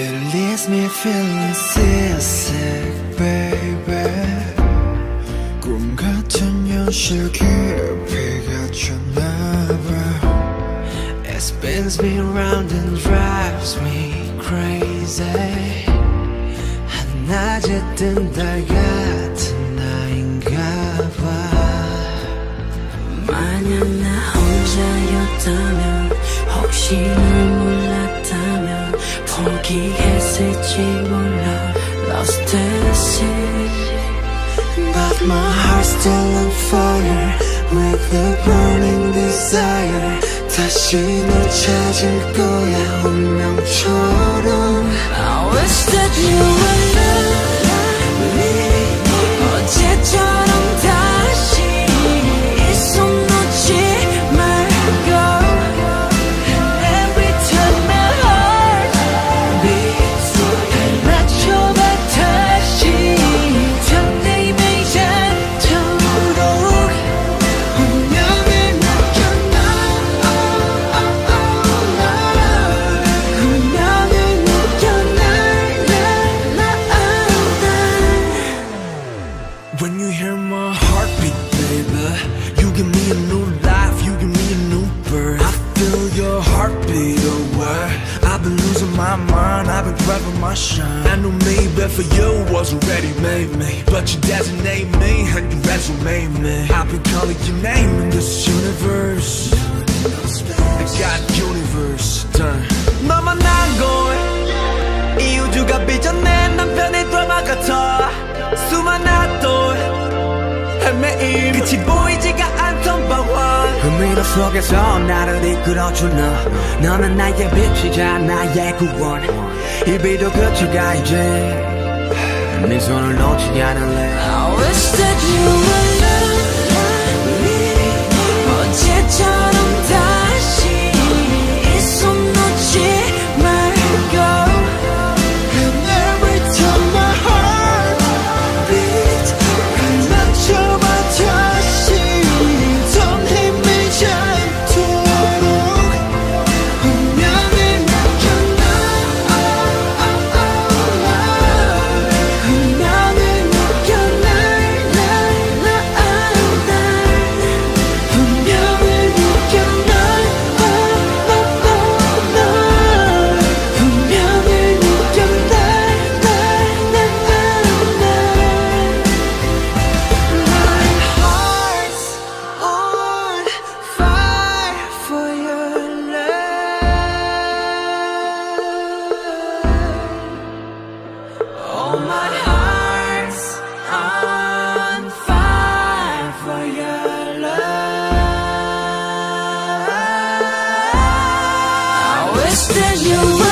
It leaves me feeling seasick, baby. 꿈 같은 현실 깊이 갇혔나봐. It spins me round and drives me crazy. 한낮에 뜬 달 같은 나인가봐. 만약 나 혼자였다면, 혹시 널 몰랐다면 포기했을지 몰라. Lost in the sea, but my heart's still on fire with a burning desire. 다시 널 찾을 거야 운명처럼. I wish that you were not me. 어제처럼 다시 있었나. My shine. I know maybe for you was already made me, but you designate me and you resonate me. I've been calling your name in this universe. I got universe done. 너만 난 걸 이 우주가 빚어낸 남편의 드라마 같아. 수많아 또 헤매임 끝이 보이지가 않던 방황. 그 미러 속에서 나를 이끌어준 너. 너는 나의 빛이자 나의 구원. 이비도 그쳐가 이제 네 손을 놓지 않을래. I wish that you were loving me. 어제처럼 다시 이 손 놓지 말고. And every time my heart beats, I 맞춰봐 다시 더 힘이 챈도록. Then you